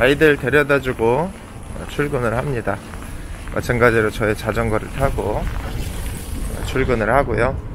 아이들 데려다주고 출근을 합니다. 마찬가지로 저의 자전거를 타고 출근을 하고요.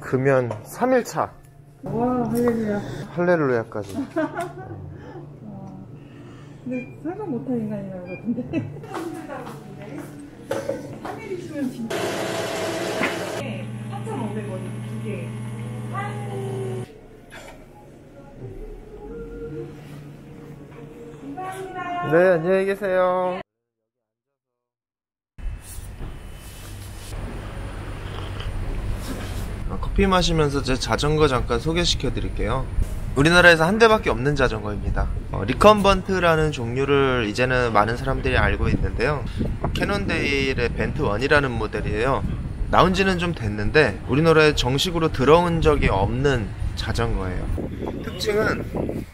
금연 3일차. 와, 할렐루야. 할렐루야까지. 근데 생각 못한 인간이라고 같은데. 3일 있으면 진짜. 3,500원, 2개. 감사합니다. 네, 안녕히 계세요. 커피 마시면서 제 자전거 잠깐 소개시켜 드릴게요. 우리나라에서 한 대밖에 없는 자전거입니다. 리컨번트라는 종류를 이제는 많은 사람들이 알고 있는데요, 캐논데일의 벤트1이라는 모델이에요. 나온 지는 좀 됐는데 우리나라에 정식으로 들어온 적이 없는 자전거예요. 특징은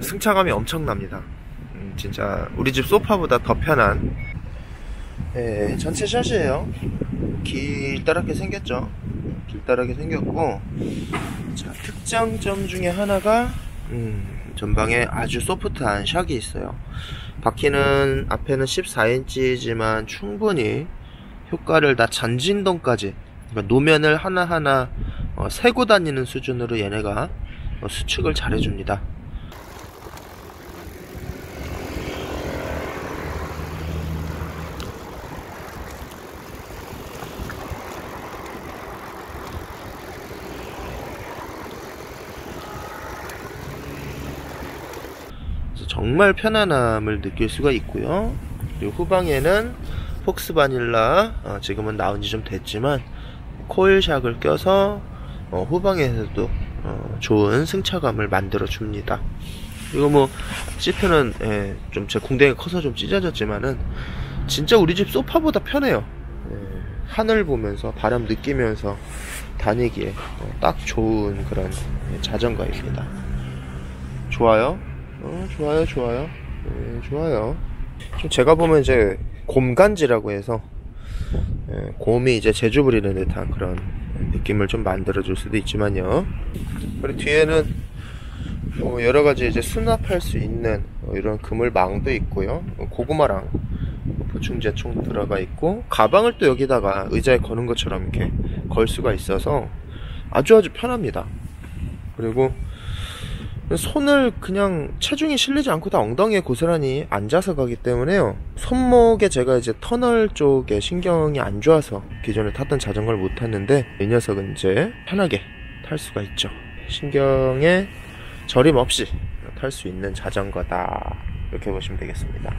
승차감이 엄청납니다. 진짜 우리 집 소파보다 더 편한, 예, 전체 샷이에요. 길다랗게 생겼죠? 길다랗게 생겼고, 자, 특장점 중에 하나가 전방에 아주 소프트한 샥이 있어요. 바퀴는 앞에는 14인치지만 충분히 효과를 다 잔진동까지, 그러니까 노면을 하나하나 세고 다니는 수준으로 얘네가 수축을 잘해줍니다. 정말 편안함을 느낄 수가 있고요. 그리고 후방에는 폭스 바닐라, 지금은 나온지 좀 됐지만 코일샥을 껴서 후방에서도 좋은 승차감을 만들어 줍니다. 이거 뭐 시트는, 예, 좀 제 궁뎅이 커서 좀 찢어졌지만은 진짜 우리 집 소파보다 편해요. 예, 하늘 보면서 바람 느끼면서 다니기에 딱 좋은 그런, 예, 자전거입니다. 좋아요. 좋아요, 좋아요. 예, 좋아요. 좀 제가 보면 이제 곰간지라고 해서, 예, 곰이 이제 재주부리는 듯한 그런, 느낌을 좀 만들어 줄 수도 있지만요. 그리고 뒤에는 여러가지 이제 수납할 수 있는 이런 그물망도 있고요, 고구마랑 보충제총 들어가 있고, 가방을 또 여기다가 의자에 거는 것처럼 이렇게 걸 수가 있어서 아주 편합니다. 그리고 손을 그냥 체중이 실리지 않고 다 엉덩이에 고스란히 앉아서 가기 때문에요. 손목에 제가 이제 터널 쪽에 신경이 안 좋아서 기존에 탔던 자전거를 못 탔는데 이 녀석은 이제 편하게 탈 수가 있죠. 신경에 저림 없이 탈 수 있는 자전거다, 이렇게 보시면 되겠습니다.